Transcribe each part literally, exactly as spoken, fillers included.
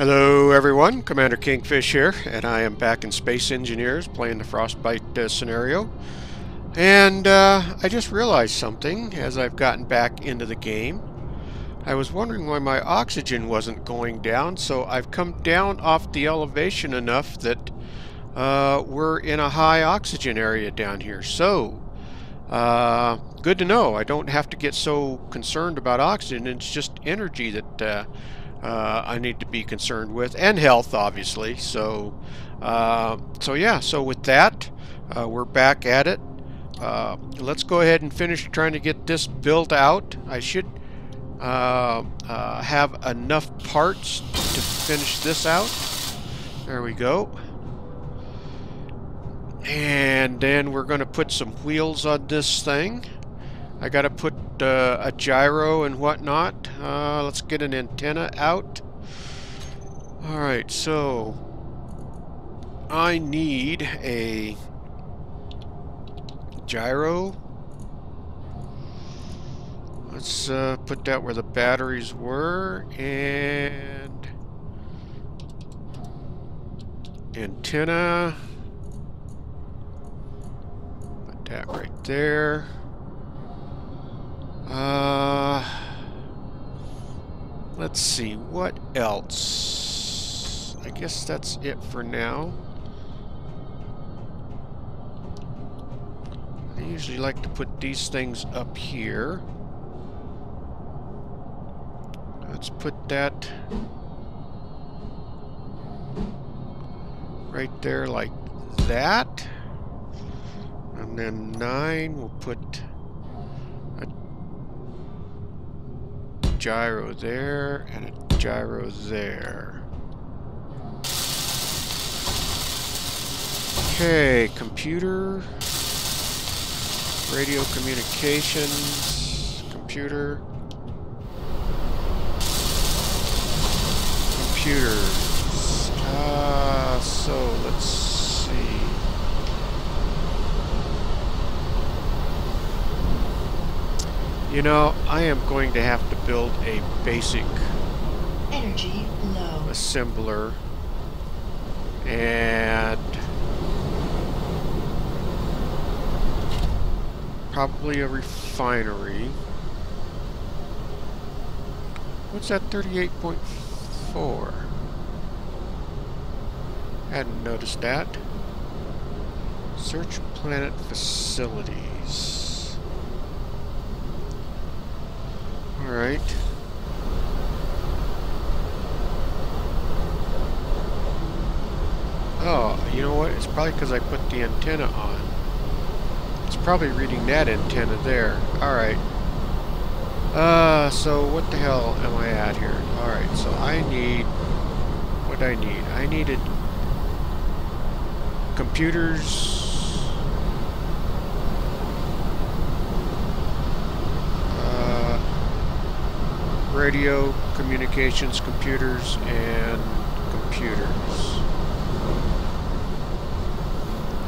Hello everyone, Commander Kingfish here, and I am back in Space Engineers playing the Frostbite uh, scenario. And uh, I just realized something as I've gotten back into the game. I was wondering why my oxygen wasn't going down, so I've come down off the elevation enough that uh, we're in a high oxygen area down here. So, uh, good to know. I don't have to get so concerned about oxygen. It's just energy that uh, uh, I need to be concerned with, and health, obviously. So, uh, so yeah, so with that, uh, we're back at it. Uh, let's go ahead and finish trying to get this built out. I should Uh, uh, have enough parts to finish this out. There we go. And then we're going to put some wheels on this thing. I got to put uh, a gyro and whatnot. Uh, let's get an antenna out. Alright, so I need a gyro. Let's uh, put that where the batteries were, and antenna, put that right there. Uh, let's see, what else? I guess that's it for now. I usually like to put these things up here. Let's put that right there like that. And then nine, we'll put a gyro there and a gyro there. Okay, computer, radio communications, computer. Computers. Uh, so let's see. You know, I am going to have to build a basic energy low assembler, and probably a refinery. What's that? thirty-eight point five. Four. Hadn't noticed that. Search planet facilities. All right. Oh, you know what? It's probably because I put the antenna on. It's probably reading that antenna there. All right. Uh, so what the hell am I at here? Alright, so I need... what I need? I needed... computers... Uh, radio, communications, computers, and computers.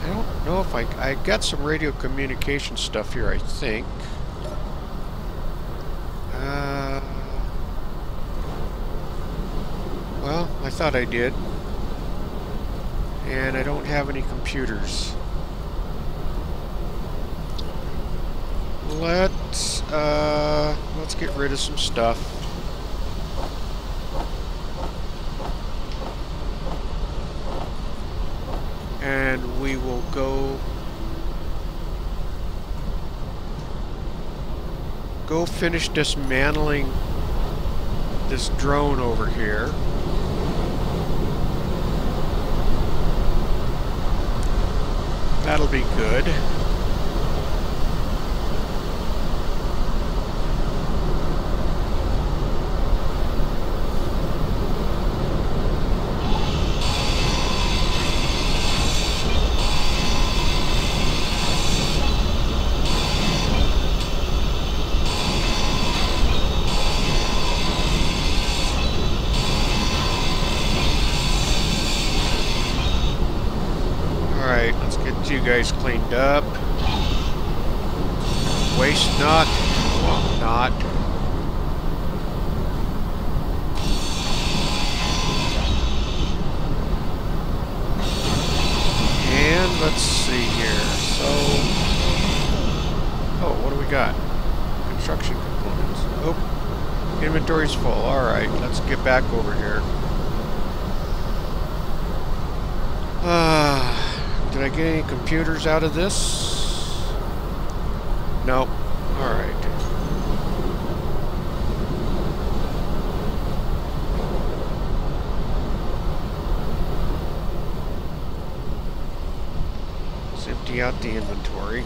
I don't know if I... I got some radio communication stuff here, I think. I thought I did, and I don't have any computers. Let's uh, let's get rid of some stuff. And we will go go finish dismantling this drone over here. That'll be good. You guys cleaned up. Waste not, well, not. got? Construction components. Oh, inventory's full. Alright, let's get back over here. Uh, did I get any computers out of this? Nope. Alright. Let's empty out the inventory.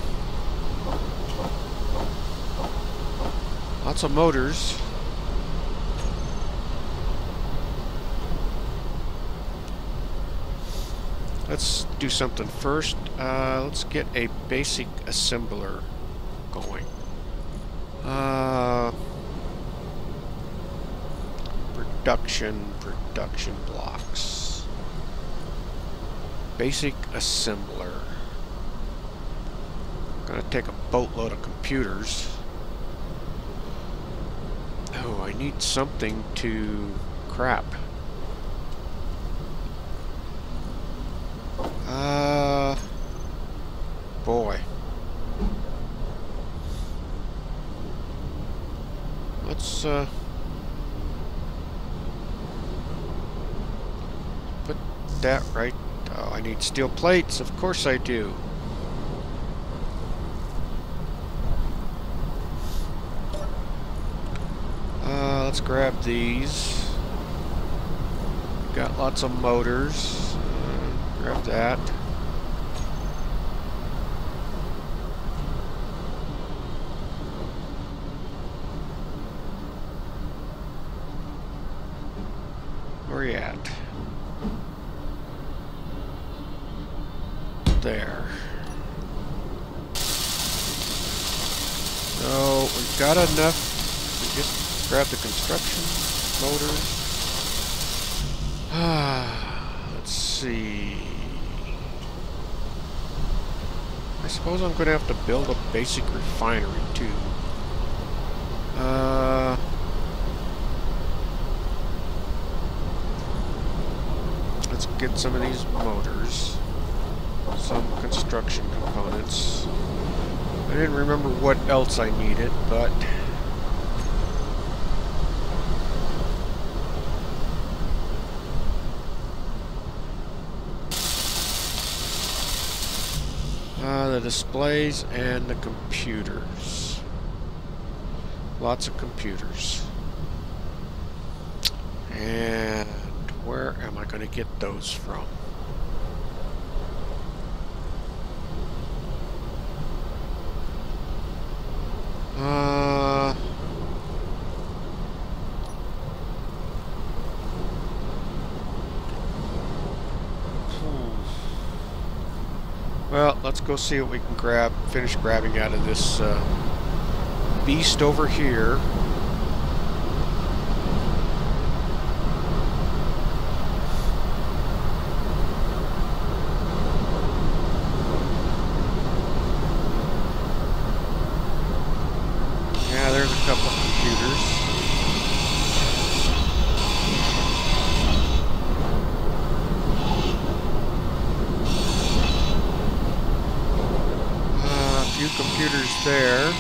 Lots of motors. Let's do something first. Uh, let's get a basic assembler going. Uh, production, production blocks. Basic assembler. Gonna take a boatload of computers. Oh, I need something to crap. Uh, boy. Let's uh, put that right. Oh, I need steel plates. Of course I do. Uh, let's grab these. Got lots of motors. Uh, grab that. Where are you at? There. So we've got enough. We just grab the construction motors. Ah, let's see. I suppose I'm going to have to build a basic refinery too. Uh. Let's get some of these motors, some construction components. I didn't remember what else I needed, but uh, the displays and the computers. Lots of computers. And where am I going to get those from? Uh, hmm. Well, let's go see what we can grab, finish grabbing out of this uh, beast over here. There.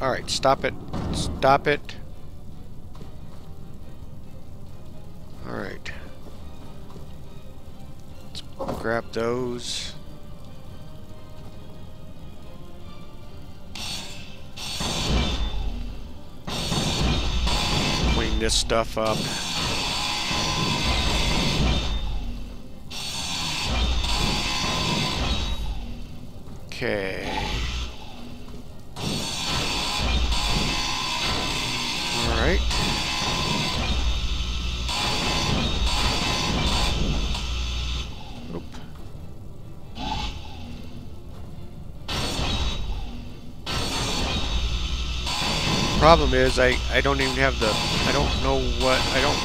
All right, stop it. Stop it. All right. Let's grab those. Clean this stuff up. Okay. All right. Oop. Problem is, I I don't even have the I don't know what I don't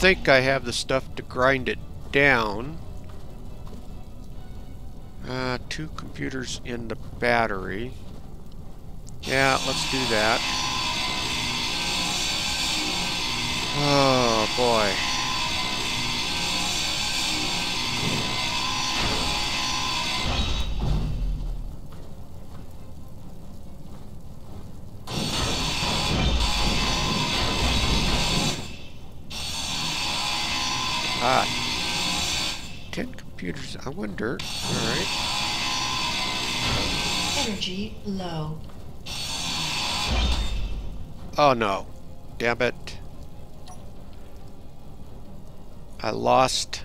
think I have the stuff to grind it down. Uh, two computers in the battery. Yeah, let's do that. Oh boy. Interesting. I wonder. All right. Energy low. Oh no! Damn it! I lost,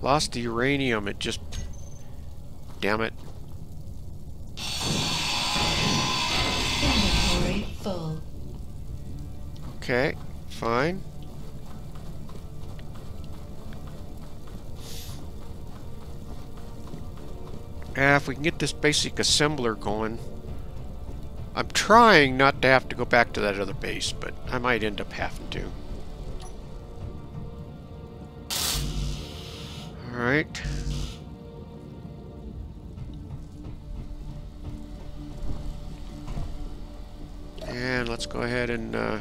lost the uranium. It just. Damn it. Inventory full. Okay, fine. Ah, if we can get this basic assembler going. I'm trying not to have to go back to that other base, but I might end up having to. Alright. And let's go ahead and uh,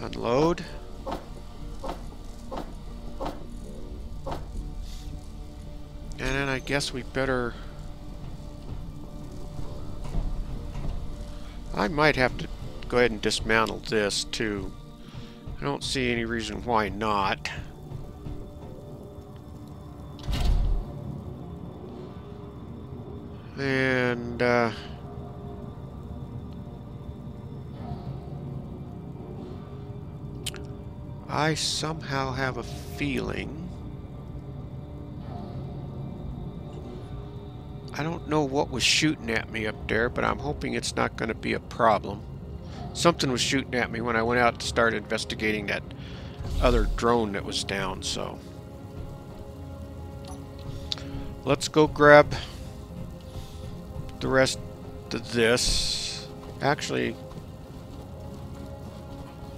unload. And then I guess we better... I might have to go ahead and dismantle this too. I don't see any reason why not. And... Uh, I somehow have a feeling. I don't know what was shooting at me up there, but I'm hoping it's not going to be a problem. Something was shooting at me when I went out to start investigating that other drone that was down, so. Let's go grab the rest of this. Actually...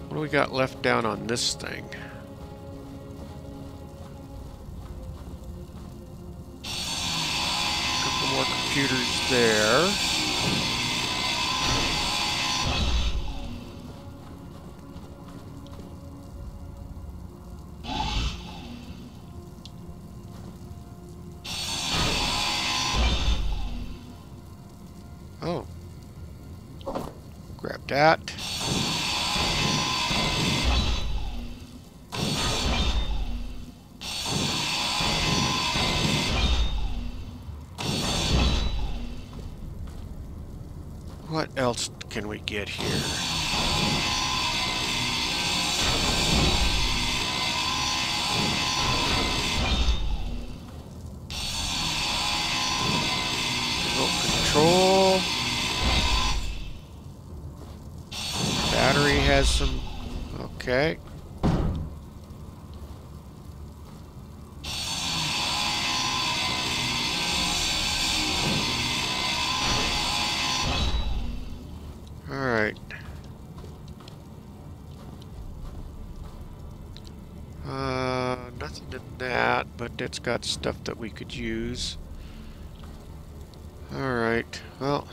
What do we got left down on this thing? A couple more computers there. Oh. Grab that. What else can we get here? Remote control. Battery has some... Okay. It's got stuff that we could use. All right, well.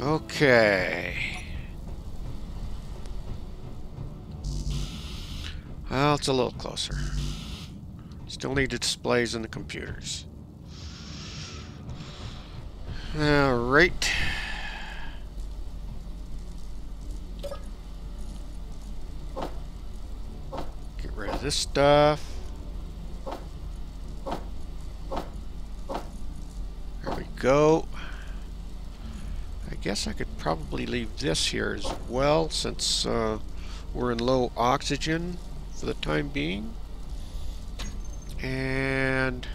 Okay. Well, it's a little closer. Still need the displays and the computers. All right. Get rid of this stuff. There we go. I guess I could probably leave this here as well, since uh, we're in low oxygen for the time being. And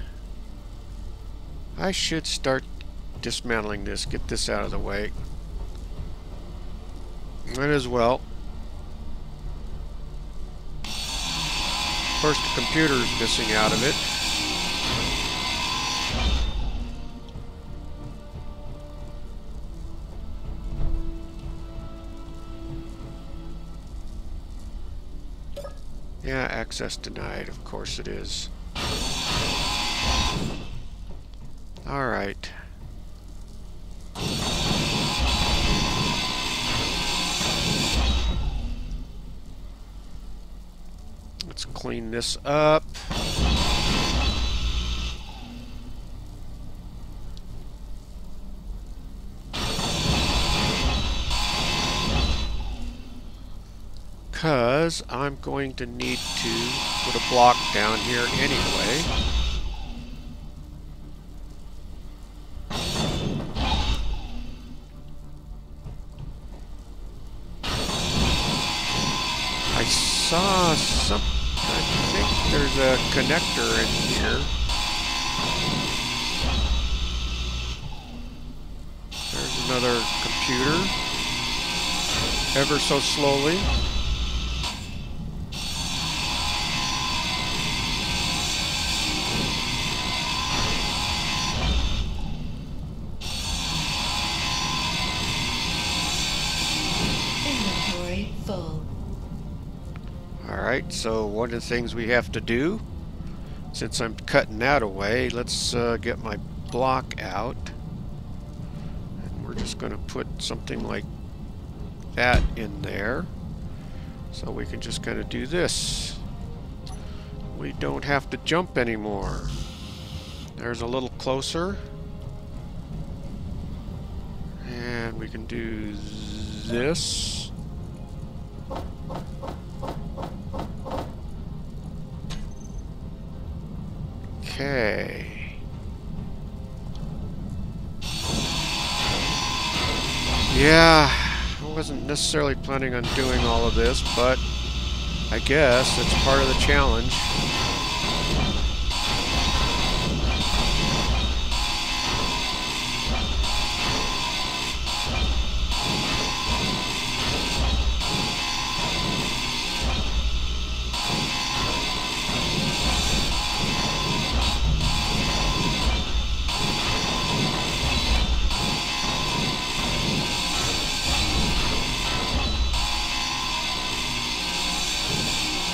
I should start dismantling this, get this out of the way. Might as well. Of course the computer is missing out of it. Yeah, access denied, of course it is. All right. Let's clean this up. because I'm going to need to put a block down here anyway. I saw some, I think there's a connector in here. There's another computer. Ever so slowly. Inventory full. Alright, so one of the things we have to do, since I'm cutting that away, let's uh, get my block out. And we're just going to put something like that in there, so we can just kind of do this. We don't have to jump anymore. There's a little closer, and we can do this. Okay. Yeah. I wasn't necessarily planning on doing all of this, but I guess it's part of the challenge.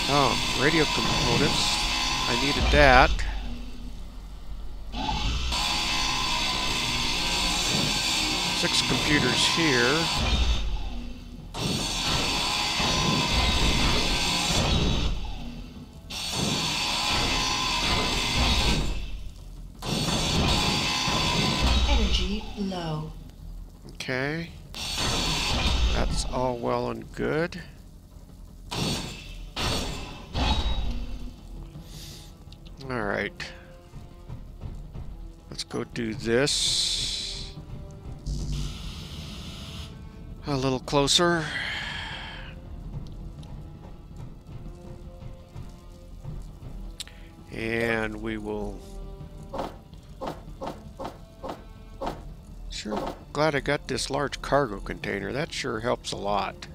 Oh, radio components. I needed that. Six computers here. Energy low. Okay. That's all well and good. Alright, let's go do this a little closer. And we will... Sure, glad I got this large cargo container. That sure helps a lot.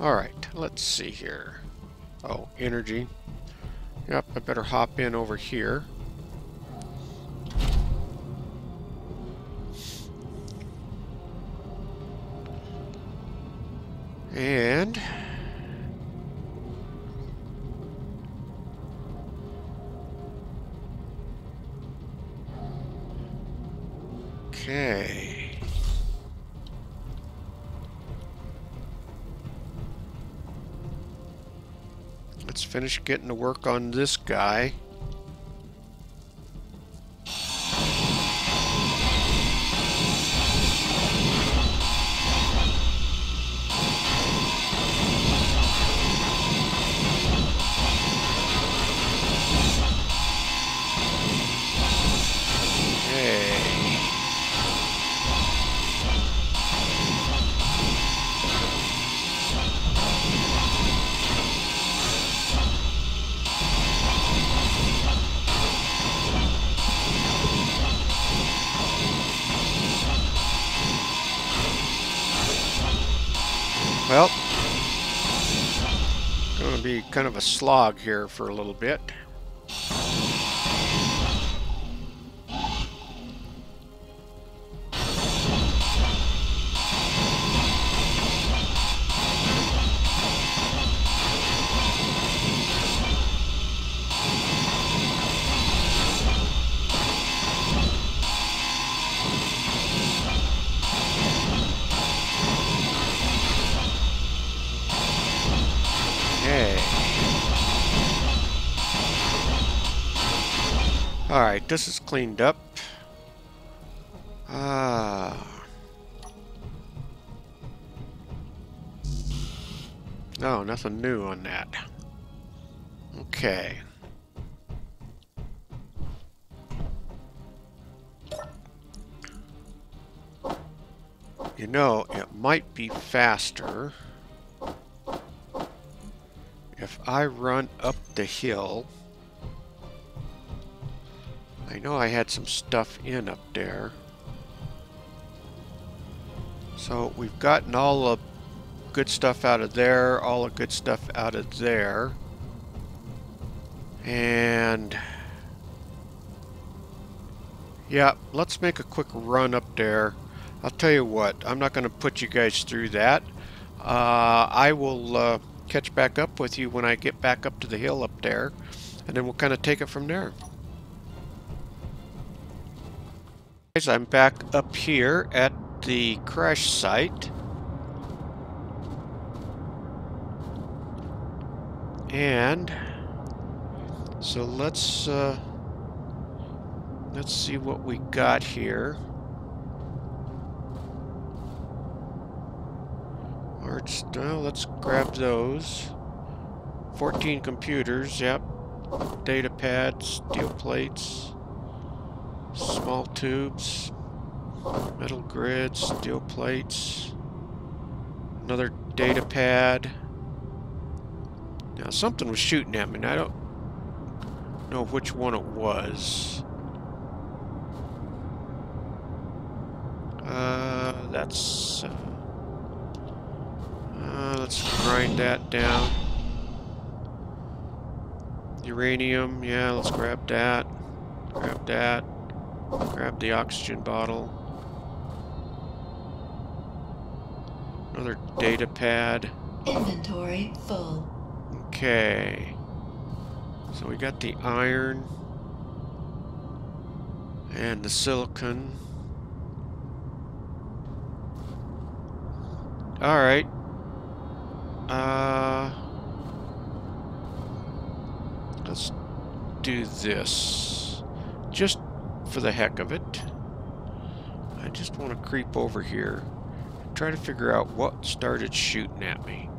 Alright, let's see here. Oh, energy. Yep, I better hop in over here. And okay. Let's finish getting to work on this guy. Well, gonna be kind of a slog here for a little bit. Alright, this is cleaned up. Ah. No, nothing new on that. Okay. You know, it might be faster if I run up the hill. I know I had some stuff in up there. So we've gotten all the good stuff out of there, all the good stuff out of there. And yeah, let's make a quick run up there. I'll tell you what, I'm not going to put you guys through that. Uh, I will uh, catch back up with you when I get back up to the hill up there, and then we'll kind of take it from there. Guys, I'm back up here at the crash site. And so let's, uh, let's see what we got here. Well, let's grab those. fourteen computers, yep. Data pads, steel plates, small tubes, metal grids, steel plates, another data pad. Now something was shooting at me, and I don't know which one it was. Uh, that's... Uh, Uh, let's grind that down. Uranium, yeah, let's grab that. Grab that. Grab the oxygen bottle. Another data pad. Inventory full. Okay. So we got the iron and the silicon. All right. Uh, let's do this just for the heck of it. I just want to creep over here and try to figure out what started shooting at me.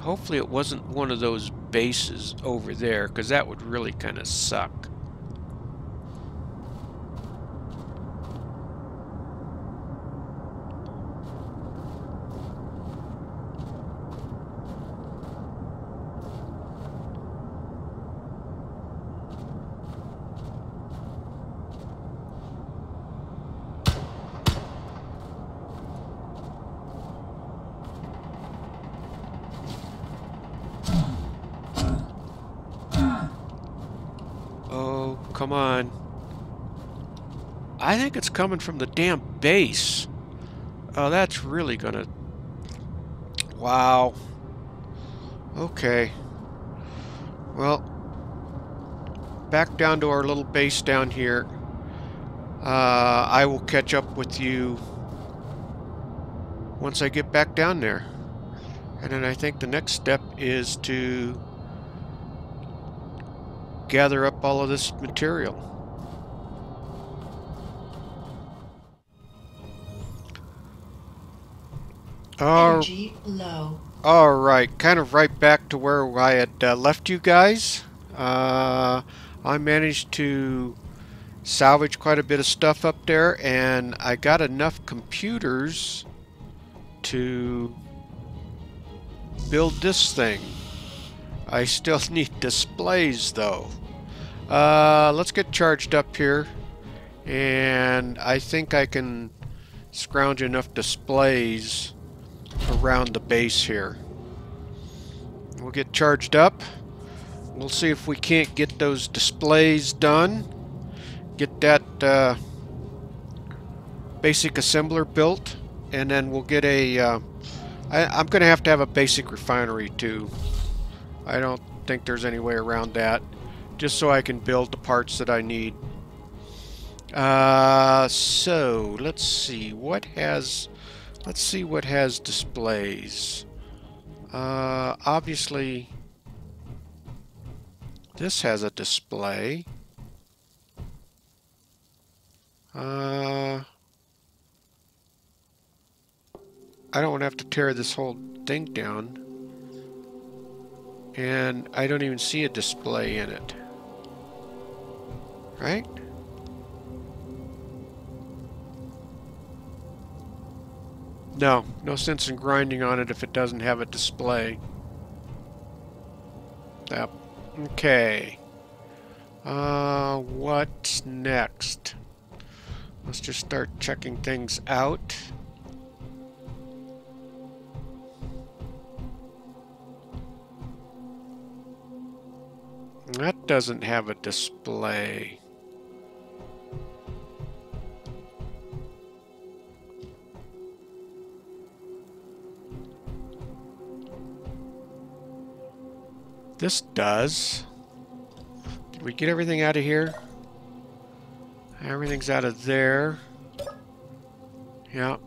Hopefully it wasn't one of those bases over there, because that would really kind of suck. Come on. I think it's coming from the damn base. Oh, that's really gonna... Wow. Okay. Well, back down to our little base down here. Uh, I will catch up with you once I get back down there. And then I think the next step is to gather up all of this material. Energy low. All right, kind of right back to where I had uh, left you guys. Uh, I managed to salvage quite a bit of stuff up there, and I got enough computers to build this thing. I still need displays though. Uh, let's get charged up here, and I think I can scrounge enough displays around the base here. We'll get charged up. We'll see if we can't get those displays done, get that uh, basic assembler built, and then we'll get a... Uh, I, I'm gonna have to have a basic refinery too. I don't think there's any way around that, just so I can build the parts that I need. Uh, so let's see what has, let's see what has displays. Uh, obviously This has a display. Uh, I don't want to have to tear this whole thing down. And I don't even see a display in it. Right? No, no sense in grinding on it if it doesn't have a display. Yep. Okay. Uh, what's next? Let's just start checking things out. That doesn't have a display. This does. Did we get everything out of here? Everything's out of there. Yep.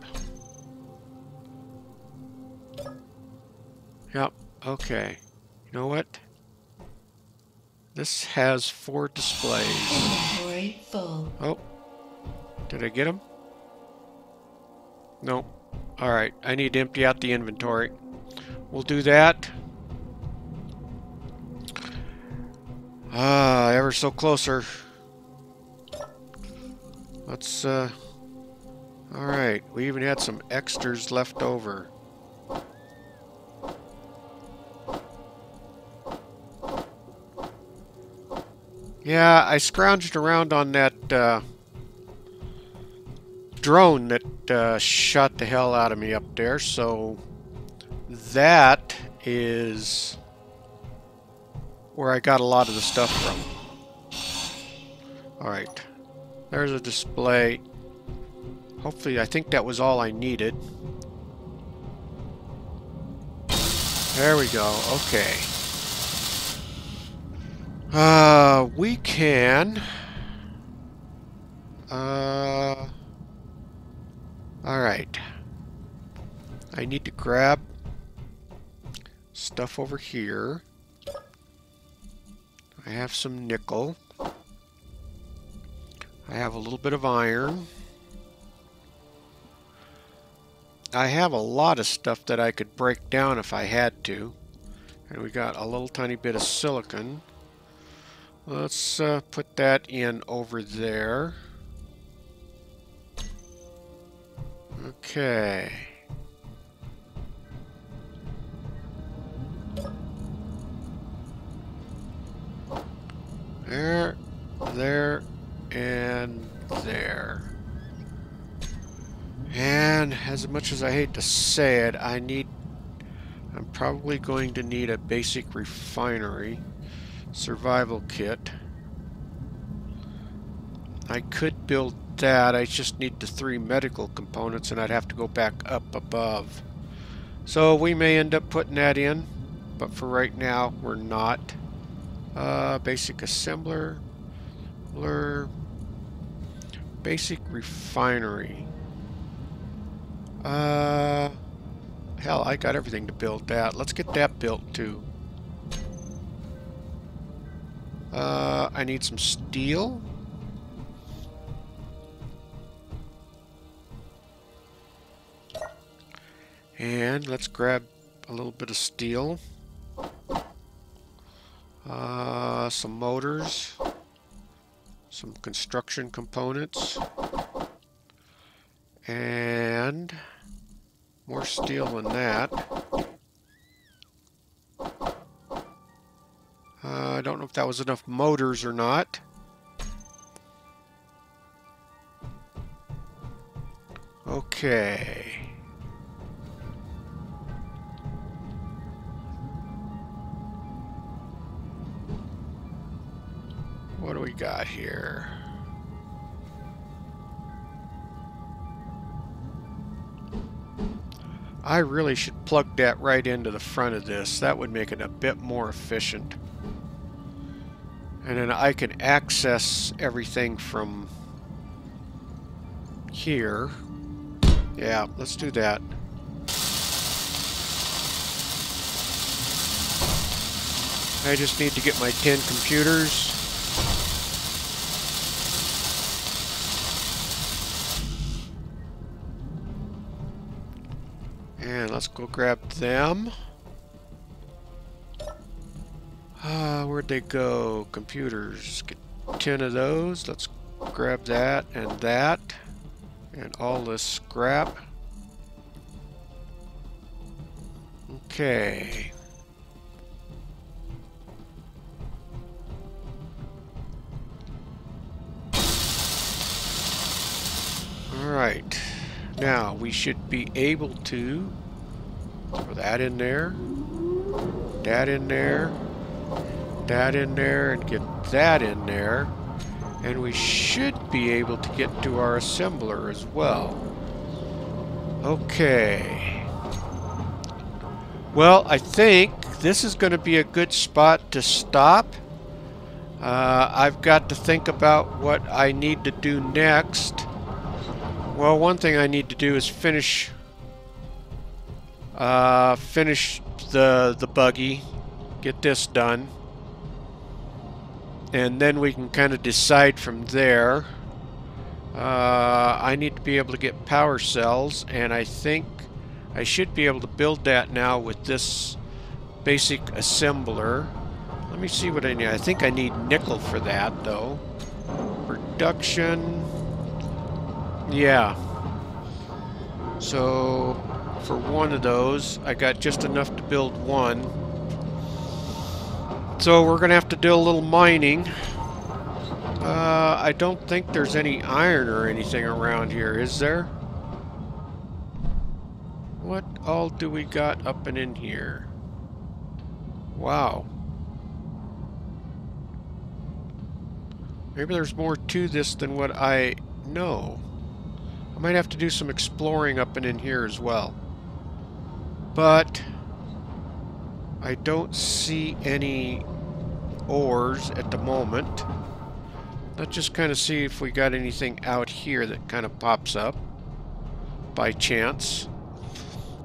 Yep. Okay. You know what? This has four displays. Inventory full. Oh. Did I get them? Nope. Alright. I need to empty out the inventory. We'll do that. Ah, ever so closer. Let's, uh... Alright, we even had some extras left over. Yeah, I scrounged around on that, uh... drone that, uh, shot the hell out of me up there, so... That is... where I got a lot of the stuff from. Alright. There's a display. Hopefully, I think that was all I needed. There we go. Okay. Uh, we can... Uh... Alright. I need to grab stuff over here. I have some nickel. I have a little bit of iron. I have a lot of stuff that I could break down if I had to. And we got a little tiny bit of silicon. Let's uh, put that in over there. Okay. There, there, and there. And as much as I hate to say it, I need... I'm probably going to need a basic refinery survival kit. I could build that. I just need the three medical components, and I'd have to go back up above. So we may end up putting that in, but for right now, we're not. Uh, basic assembler, blur, basic refinery. Uh, hell, I got everything to build that. Let's get that built too. Uh, I need some steel. And let's grab a little bit of steel. Uh, some motors, some construction components, and more steel than that. Uh, I don't know if that was enough motors or not. Okay. What do we got here? I really should plug that right into the front of this. That would make it a bit more efficient. And then I can access everything from here. Yeah, let's do that. I just need to get my ten computers. And let's go grab them. Uh, where'd they go? Computers. Get ten of those. Let's grab that and that. And all this scrap. Okay. Alright. Now, we should be able to throw that in there, that in there, that in there, and get that in there. And we should be able to get to our assembler as well. Okay. Well, I think this is going to be a good spot to stop. Uh, I've got to think about what I need to do next. Well, one thing I need to do is finish uh, finish the, the buggy, get this done, and then we can kind of decide from there. Uh, I need to be able to get power cells, and I think I should be able to build that now with this basic assembler. Let me see what I need. I think I need nickel for that, though. Production... yeah, so for one of those I got just enough to build one, so we're gonna have to do a little mining. uh, I don't think there's any iron or anything around here, is there? What all do we got up and in here? Wow, maybe there's more to this than what I know. I might have to do some exploring up and in here as well. But I don't see any ores at the moment. Let's just kind of see if we got anything out here that kind of pops up by chance.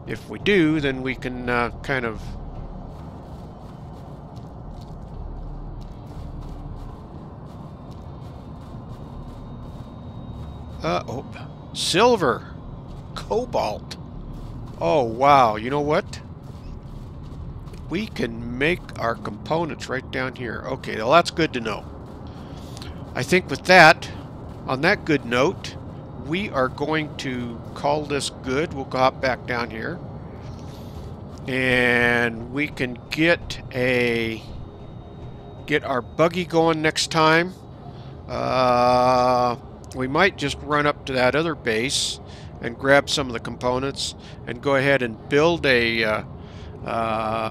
If we do, then we can uh, kind of... Uh, oh. Silver, cobalt. Oh wow, you know what? We can make our components right down here. Okay, well that's good to know. I think with that, on that good note, we are going to call this good. We'll hop back down here. And we can get a get our buggy going next time. Uh We might just run up to that other base and grab some of the components and go ahead and build a uh, uh,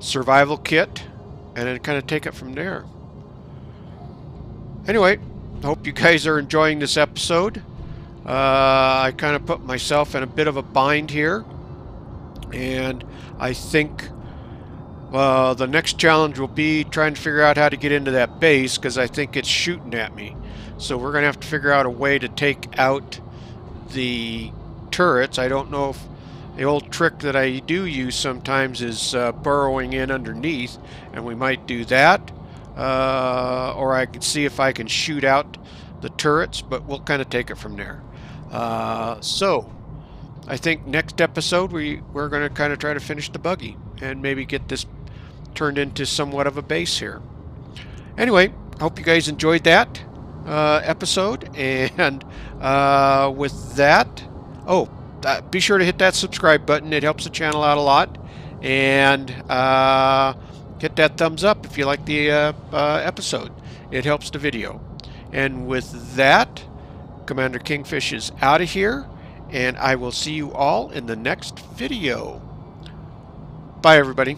survival kit and then kind of take it from there. Anyway, hope you guys are enjoying this episode. Uh, I kind of put myself in a bit of a bind here, and I think uh, the next challenge will be trying to figure out how to get into that base, because I think it's shooting at me. So we're going to have to figure out a way to take out the turrets. I don't know if the old trick that I do use sometimes is uh, burrowing in underneath, and we might do that. Uh, or I could see if I can shoot out the turrets, but we'll kind of take it from there. Uh, so I think next episode we, we're going to kind of try to finish the buggy and maybe get this turned into somewhat of a base here. Anyway, hope you guys enjoyed that. Uh, episode, and uh, with that, oh, uh, be sure to hit that subscribe button. It helps the channel out a lot, and uh, hit that thumbs up if you like the uh, uh, episode. It helps the video. And with that, Commander Kingfish is out of here, and I will see you all in the next video. Bye, everybody.